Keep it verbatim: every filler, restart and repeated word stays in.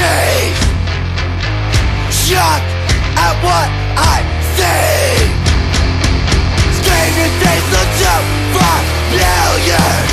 me. Shocked at what I see. Screaming things look so familiar.